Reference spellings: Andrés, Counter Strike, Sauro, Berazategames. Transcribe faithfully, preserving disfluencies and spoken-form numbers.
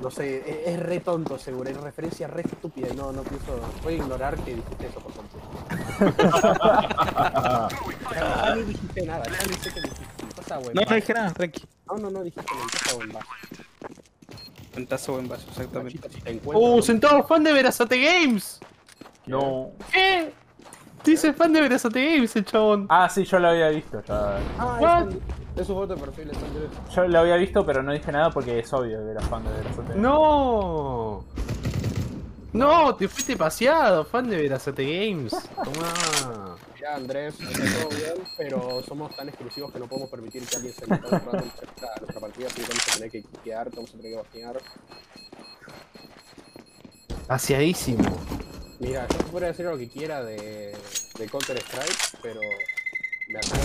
No sé, es, es re tonto, seguro. Es referencia re estúpida y no, no pienso. Voy a ignorar que dijiste eso, por favor. No, no dijiste nada, ya no sé qué dijiste. Pasa, güey. No, no dije nada, tranqui. No, no, no dijiste nada, pasa, güey. Ventazo buen vaso, exactamente. ¡Oh, sentado fan de Berazategames! No. ¿Qué? Dice fan de Berazategames el chabón. Ah, sí, yo lo había visto ya. Ah, es su foto de perfil, es Andrés. Yo lo había visto, pero no dije nada porque es obvio que era fan de Berazategames. ¡No! ¡No! Te fuiste paseado, fan de Berazategames. Tomá. Ya, Andrés, está todo bien, pero somos tan exclusivos que no podemos permitir que alguien se meta un rato en nuestra partida, así que vamos a tener que quedar, vamos a tener que bastiar. Paseadísimo. Mira, yo podría decir lo que quiera de, de Counter Strike, pero me acabo